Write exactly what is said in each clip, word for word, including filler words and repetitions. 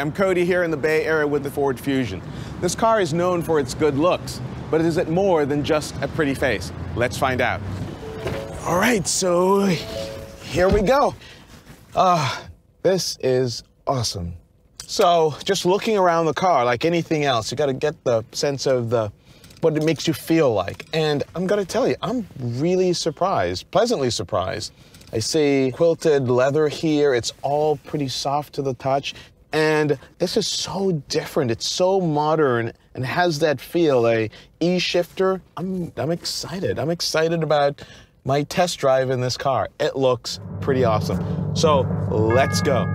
I'm Cody here in the Bay Area with the Ford Fusion. This car is known for its good looks, but is it more than just a pretty face? Let's find out. All right, so here we go. Uh, this is awesome. So just looking around the car, like anything else, you got to get the sense of the what it makes you feel like. And I'm going to tell you, I'm really surprised, pleasantly surprised. I see quilted leather here. It's all pretty soft to the touch. And this is so different. It's so modern and has that feel, a E-shifter. I'm, I'm excited. I'm excited about my test drive in this car. It looks pretty awesome. So let's go.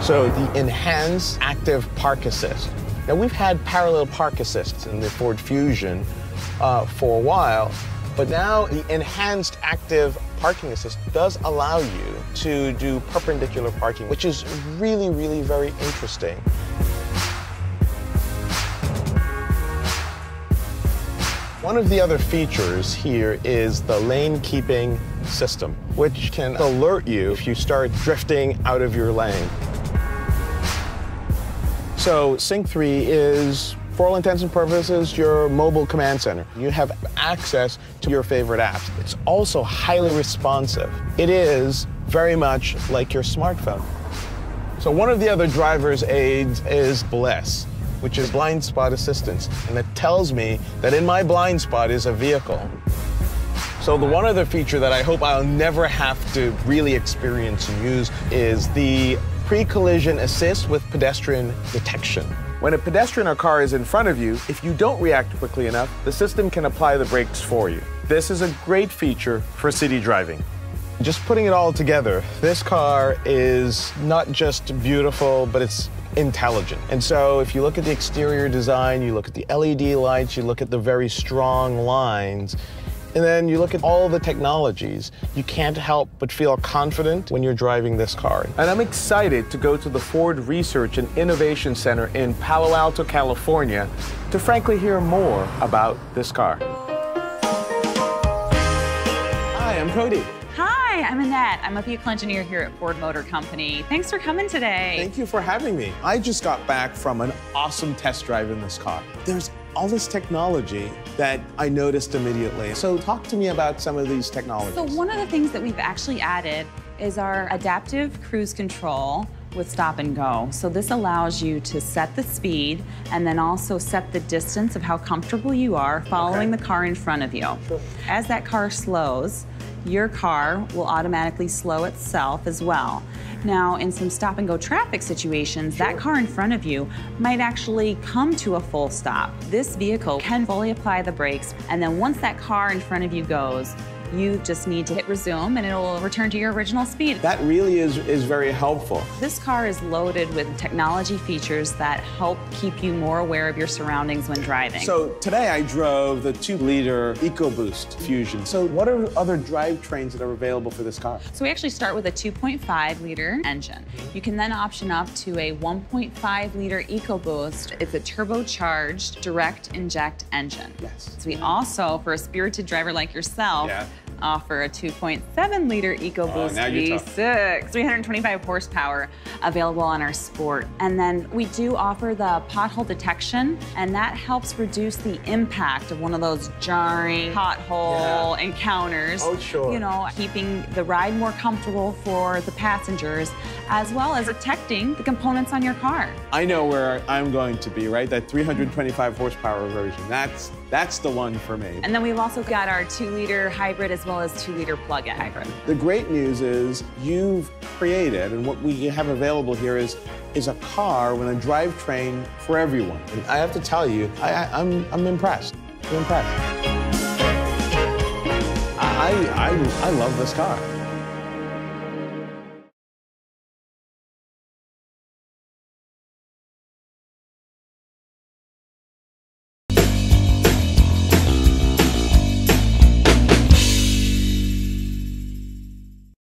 So the enhanced active park assist. Now, we've had parallel park assists in the Ford Fusion uh, for a while, but now the enhanced active parking assist does allow you to do perpendicular parking, which is really, really very interesting. One of the other features here is the lane keeping system, which can alert you if you start drifting out of your lane. So sync three is, for all intents and purposes, your mobile command center. You have access to your favorite apps. It's also highly responsive. It is very much like your smartphone. So one of the other driver's aids is BLIS, which is blind spot assistance, and it tells me that in my blind spot is a vehicle. So the one other feature that I hope I'll never have to really experience and use is the pre-collision assist with pedestrian detection. When a pedestrian or car is in front of you, if you don't react quickly enough, the system can apply the brakes for you. This is a great feature for city driving. Just putting it all together, this car is not just beautiful, but it's intelligent. And so if you look at the exterior design, you look at the L E D lights, you look at the very strong lines, and then you look at all the technologies, you can't help but feel confident when you're driving this car. And I'm excited to go to the Ford Research and Innovation Center in Palo Alto, California, to frankly hear more about this car. Hi, I'm Cody. Hi, I'm Annette. I'm a vehicle engineer here at Ford Motor Company. Thanks for coming today. Thank you for having me. I just got back from an awesome test drive in this car. There's all this technology that I noticed immediately. So talk to me about some of these technologies. So one of the things that we've actually added is our adaptive cruise control with stop and go. So this allows you to set the speed and then also set the distance of how comfortable you are following okay. the car in front of you. Sure. As that car slows, your car will automatically slow itself as well. Now, in some stop and go traffic situations, sure. that car in front of you might actually come to a full stop. This vehicle can fully apply the brakes, and then once that car in front of you goes, you just need to hit resume and it'll return to your original speed. That really is, is very helpful. This car is loaded with technology features that help keep you more aware of your surroundings when driving. So today I drove the two liter EcoBoost Fusion. So what are other drivetrains that are available for this car? So we actually start with a two point five liter engine. You can then option up to a one point five liter EcoBoost. It's a turbocharged direct inject engine. Yes. So we also, for a spirited driver like yourself, yeah. offer a two point seven liter EcoBoost V six, three hundred twenty-five horsepower, available on our Sport. And then we do offer the pothole detection, and that helps reduce the impact of one of those jarring pothole yeah. encounters. Oh, sure. You know, keeping the ride more comfortable for the passengers, as well as protecting the components on your car. I know where I'm going to be, right? That three hundred twenty-five horsepower version. That's that's the one for me. And then we've also got our two liter hybrid as well as two liter plug-in hybrid. The great news is you've created, and what we have available here is, is a car with a drivetrain for everyone. And I have to tell you, I, I'm, I'm impressed. I'm impressed. I, I, I love this car.